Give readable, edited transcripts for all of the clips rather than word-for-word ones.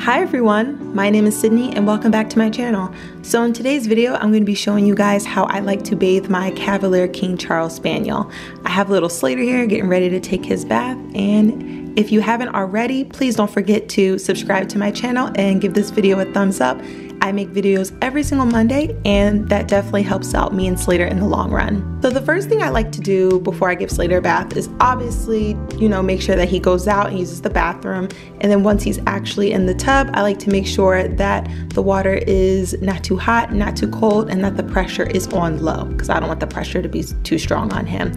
Hi everyone, my name is Sydney and welcome back to my channel. So in today's video, I'm going to be showing you guys how I like to bathe my Cavalier King Charles Spaniel. I have little Slater here getting ready to take his bath, and if you haven't already, please don't forget to subscribe to my channel and give this video a thumbs up. I make videos every single Monday, and that definitely helps out me and Slater in the long run. So the first thing I like to do before I give Slater a bath is obviously, you know, make sure that he goes out and uses the bathroom. And then once he's actually in the tub, I like to make sure that the water is not too hot, not too cold, and that the pressure is on low, because I don't want the pressure to be too strong on him.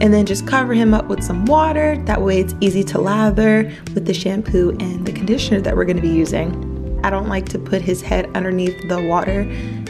And then just cover him up with some water. That way it's easy to lather with the shampoo and the conditioner that we're going to be using. I don't like to put his head underneath the water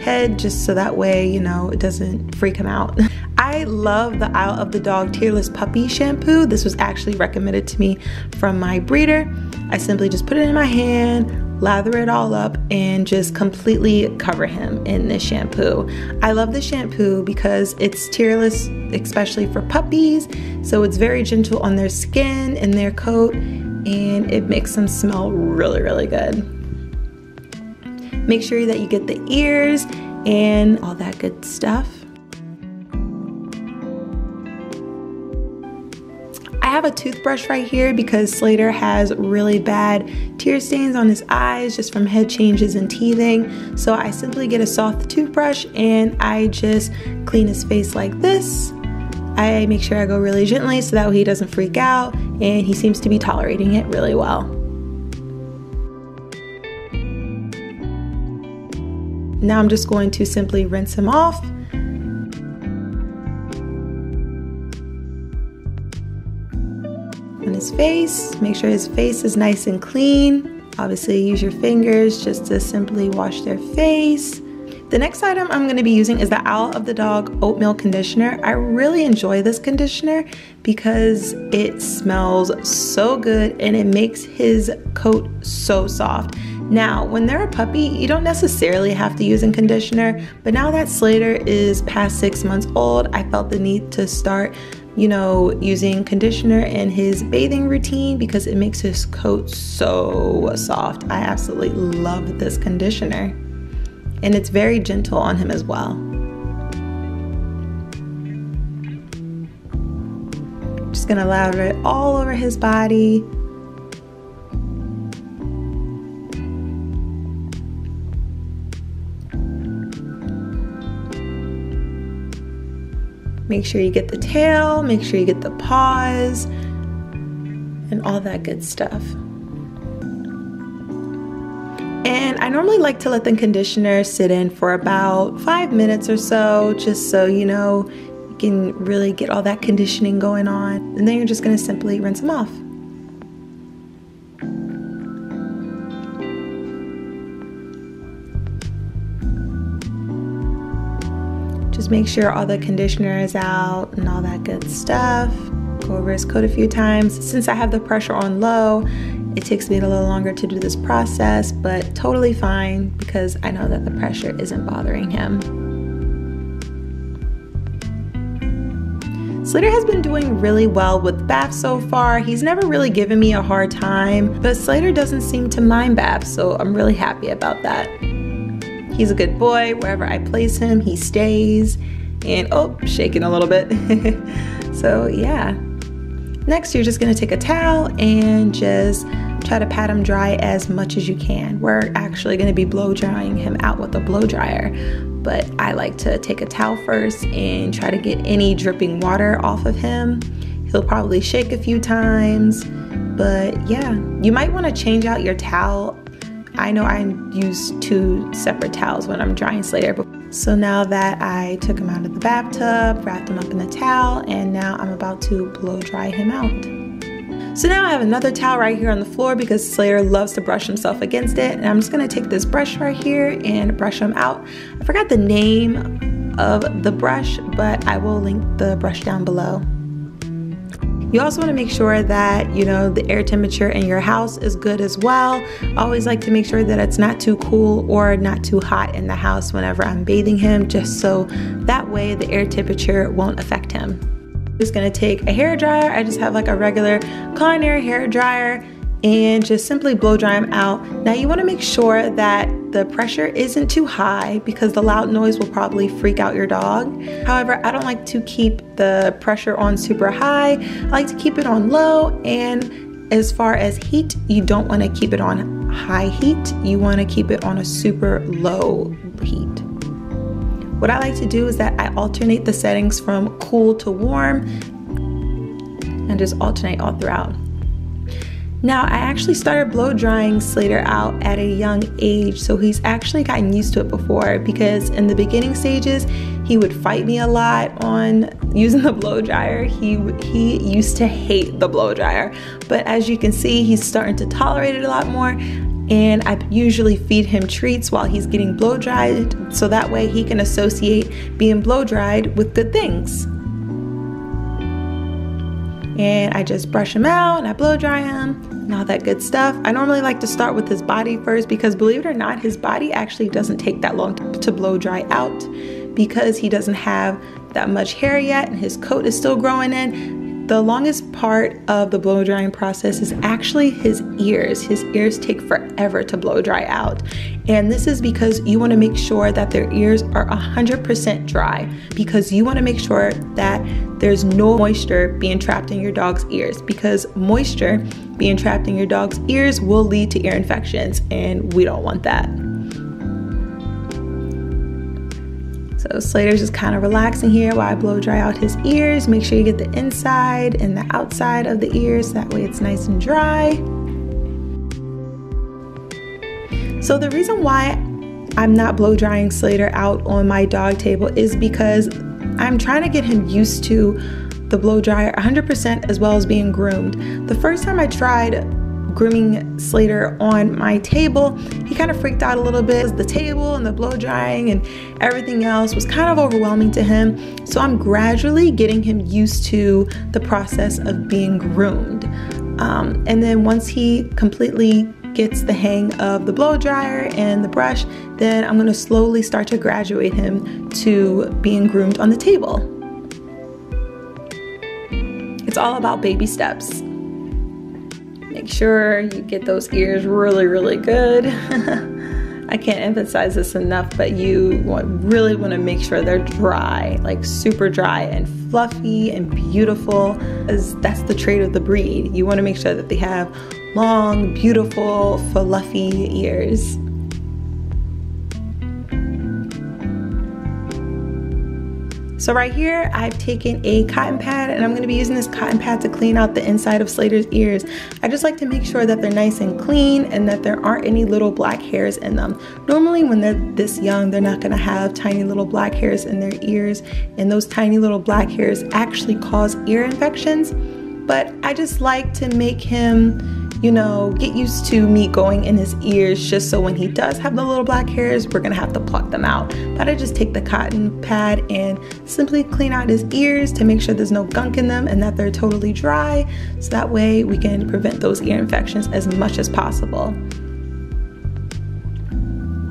head, just so that way, you know, it doesn't freak him out. I love the Isle of the Dog Tearless Puppy Shampoo. This was actually recommended to me from my breeder. I simply just put it in my hand, lather it all up, and just completely cover him in this shampoo. I love this shampoo because it's tearless, especially for puppies, so it's very gentle on their skin and their coat, and it makes them smell really, really good. Make sure that you get the ears and all that good stuff. I have a toothbrush right here because Slater has really bad tear stains on his eyes just from head changes and teething. So I simply get a soft toothbrush and I just clean his face like this. I make sure I go really gently so that he doesn't freak out, and he seems to be tolerating it really well. Now I'm just going to simply rinse him off. On his face, make sure his face is nice and clean. Obviously use your fingers just to simply wash their face. The next item I'm going to be using is the Isle of the Dog Oatmeal Conditioner. I really enjoy this conditioner because it smells so good and it makes his coat so soft. Now, when they're a puppy, you don't necessarily have to use a conditioner, but now that Slater is past 6 months old, I felt the need to start, you know, using conditioner in his bathing routine because it makes his coat so soft. I absolutely love this conditioner. And it's very gentle on him as well. Just gonna lather it all over his body. Make sure you get the tail, make sure you get the paws, and all that good stuff. And I normally like to let the conditioner sit in for about 5 minutes or so, just so you know, you can really get all that conditioning going on. And then you're just gonna simply rinse them off. Just make sure all the conditioner is out and all that good stuff. Go over his coat a few times. Since I have the pressure on low, it takes me a little longer to do this process, but totally fine because I know that the pressure isn't bothering him. Slater has been doing really well with baths so far. He's never really given me a hard time, but Slater doesn't seem to mind baths, so I'm really happy about that. He's a good boy. Wherever I place him, he stays. And oh, shaking a little bit. So yeah. Next, you're just gonna take a towel and just try to pat him dry as much as you can. We're actually gonna be blow drying him out with a blow dryer, but I like to take a towel first and try to get any dripping water off of him. He'll probably shake a few times, but yeah. You might wanna change out your towel. I know I use two separate towels when I'm drying Slater. So now that I took him out of the bathtub, wrapped him up in a towel, and now I'm about to blow dry him out. So now I have another towel right here on the floor because Slater loves to brush himself against it. And I'm just gonna take this brush right here and brush him out. I forgot the name of the brush, but I will link the brush down below. You also want to make sure that, you know, the air temperature in your house is good as well. I always like to make sure that it's not too cool or not too hot in the house whenever I'm bathing him, just so that way the air temperature won't affect him. I'm just going to take a hair dryer. I just have like a regular Conair hair dryer and just simply blow dry them out. Now you want to make sure that the pressure isn't too high because the loud noise will probably freak out your dog. However, I don't like to keep the pressure on super high. I like to keep it on low, and as far as heat, you don't want to keep it on high heat. You want to keep it on a super low heat. What I like to do is that I alternate the settings from cool to warm and just alternate all throughout. Now, I actually started blow drying Slater out at a young age, so he's actually gotten used to it before, because in the beginning stages, he would fight me a lot on using the blow dryer. He used to hate the blow dryer, but as you can see, he's starting to tolerate it a lot more. And I usually feed him treats while he's getting blow dried, so that way he can associate being blow dried with good things. And I just brush him out and I blow dry him and all that good stuff. I normally like to start with his body first, because believe it or not, his body actually doesn't take that long to blow dry out, because he doesn't have that much hair yet and his coat is still growing in. The longest part of the blow drying process is actually his ears. His ears take forever to blow dry out. And this is because you want to make sure that their ears are 100% dry, because you want to make sure that there's no moisture being trapped in your dog's ears, because moisture being trapped in your dog's ears will lead to ear infections, and we don't want that. So Slater's just kind of relaxing here while I blow dry out his ears. Make sure you get the inside and the outside of the ears, that way it's nice and dry. So the reason why I'm not blow drying Slater out on my dog table is because I'm trying to get him used to the blow dryer 100% as well as being groomed. The first time I tried grooming Slater on my table, he kind of freaked out a little bit. The table and the blow drying and everything else was kind of overwhelming to him. So I'm gradually getting him used to the process of being groomed. And then once he completely gets the hang of the blow dryer and the brush, then I'm going to slowly start to graduate him to being groomed on the table. It's all about baby steps. Make sure you get those ears really, really good. I can't emphasize this enough, but you really want to make sure they're dry, like super dry and fluffy and beautiful, as that's the trait of the breed. You want to make sure that they have long, beautiful, fluffy ears. So right here, I've taken a cotton pad, and I'm going to be using this cotton pad to clean out the inside of Slater's ears. I just like to make sure that they're nice and clean and that there aren't any little black hairs in them. Normally when they're this young, they're not going to have tiny little black hairs in their ears, and those tiny little black hairs actually cause ear infections. But I just like to make him, you know, get used to me going in his ears, just so when he does have the little black hairs, we're gonna have to pluck them out. But I just take the cotton pad and simply clean out his ears to make sure there's no gunk in them and that they're totally dry, so that way we can prevent those ear infections as much as possible.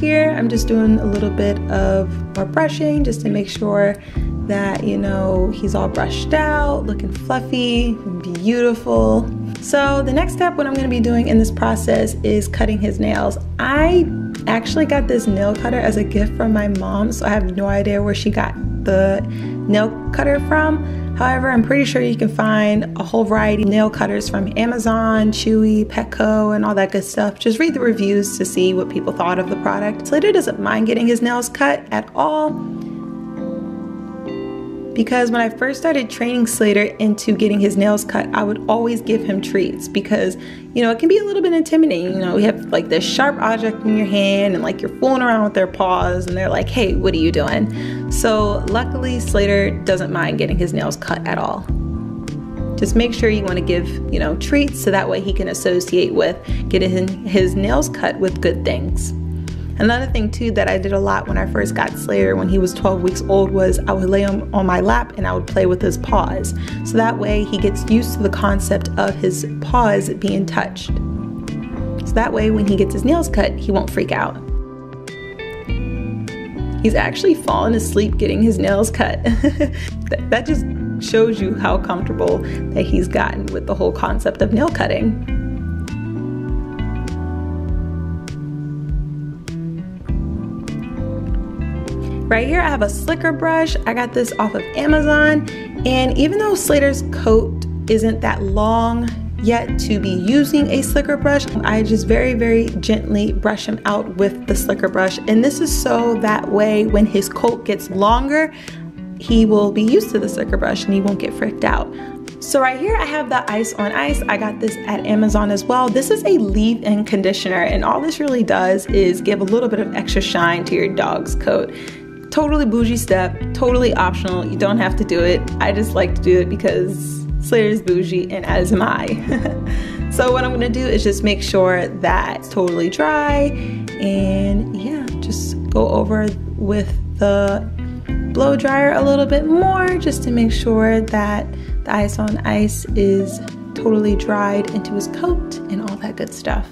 Here, I'm just doing a little bit of more brushing just to make sure that, you know, he's all brushed out, looking fluffy, beautiful. So the next step, what I'm going to be doing in this process, is cutting his nails. I actually got this nail cutter as a gift from my mom, so I have no idea where she got the nail cutter from. However, I'm pretty sure you can find a whole variety of nail cutters from Amazon, Chewy, Petco, and all that good stuff. Just read the reviews to see what people thought of the product. Slater doesn't mind getting his nails cut at all, because when I first started training Slater into getting his nails cut, I would always give him treats, because, you know, it can be a little bit intimidating. You know, you have like this sharp object in your hand and like you're fooling around with their paws and they're like, hey, what are you doing? So luckily Slater doesn't mind getting his nails cut at all. Just make sure you want to give, you know, treats, so that way he can associate with getting his nails cut with good things. Another thing too that I did a lot when I first got Slater when he was 12 weeks old was I would lay him on my lap and I would play with his paws. So that way he gets used to the concept of his paws being touched. So that way when he gets his nails cut, he won't freak out. He's actually fallen asleep getting his nails cut. That just shows you how comfortable that he's gotten with the whole concept of nail cutting. Right here I have a slicker brush. I got this off of Amazon, and even though Slater's coat isn't that long yet to be using a slicker brush, I just very gently brush him out with the slicker brush, and this is so that way when his coat gets longer he will be used to the slicker brush and he won't get fricked out. So right here I have the Ice on Ice. I got this at Amazon as well. This is a leave-in conditioner, and all this really does is give a little bit of extra shine to your dog's coat. Totally bougie step, totally optional, you don't have to do it. I just like to do it because Slater's bougie and as am I. So what I'm gonna do is just make sure that it's totally dry, and yeah, just go over with the blow dryer a little bit more just to make sure that the Ice on Ice is totally dried into his coat and all that good stuff.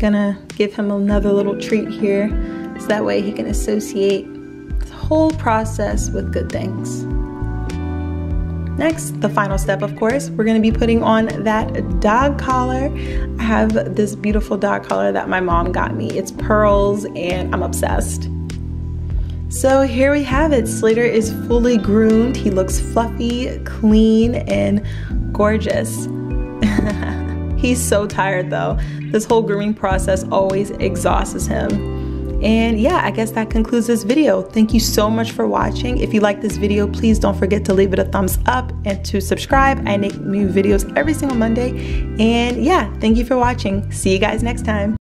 Gonna give him another little treat here so that way he can associate the whole process with good things. Next, the final step, of course, we're gonna be putting on that dog collar. I have this beautiful dog collar that my mom got me. It's pearls and I'm obsessed. So here we have it. Slater is fully groomed. He looks fluffy, clean, and gorgeous. He's so tired though. This whole grooming process always exhausts him. And yeah, I guess that concludes this video. Thank you so much for watching. If you like this video, please don't forget to leave it a thumbs up and to subscribe. I make new videos every single Monday. And yeah, thank you for watching. See you guys next time.